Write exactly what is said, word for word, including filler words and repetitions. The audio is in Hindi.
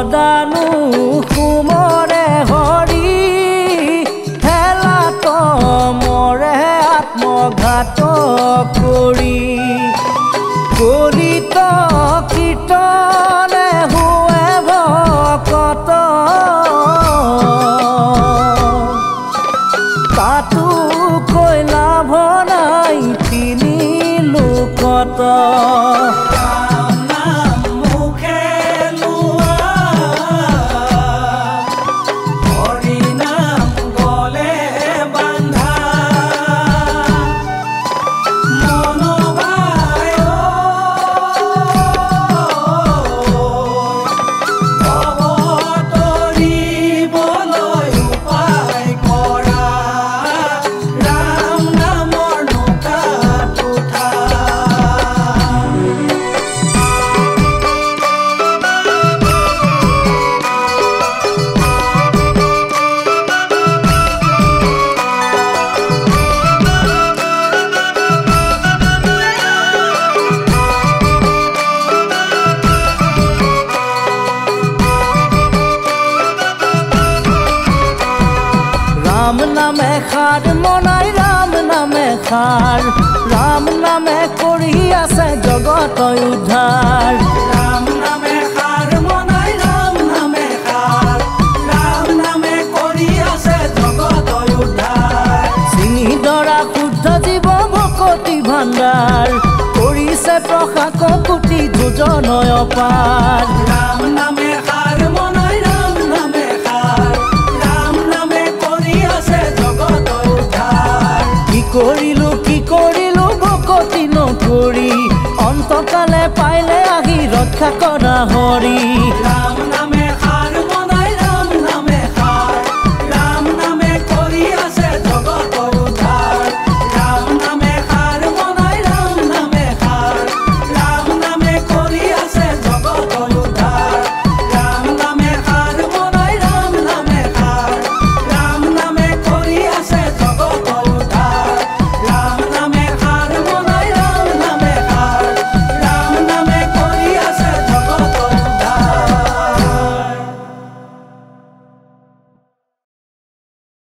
সদানু সুমৰে হৰি ঠেলাত মৰে আত্মঘাত কৰি কৰিত কীৰ্তনে হুৱে ভকত তাতো কৈ লাভ নাই তিনি লোকত राम नामे करी आसे जगत उद्धार राम नामे खार मनाई राम नामे खार राम नामे करी आसे जगत उद्धार सिंह दरा शुद्ध जीव भक्ति भाण्डार करिसे प्रशाक कोटी दुजनय पार।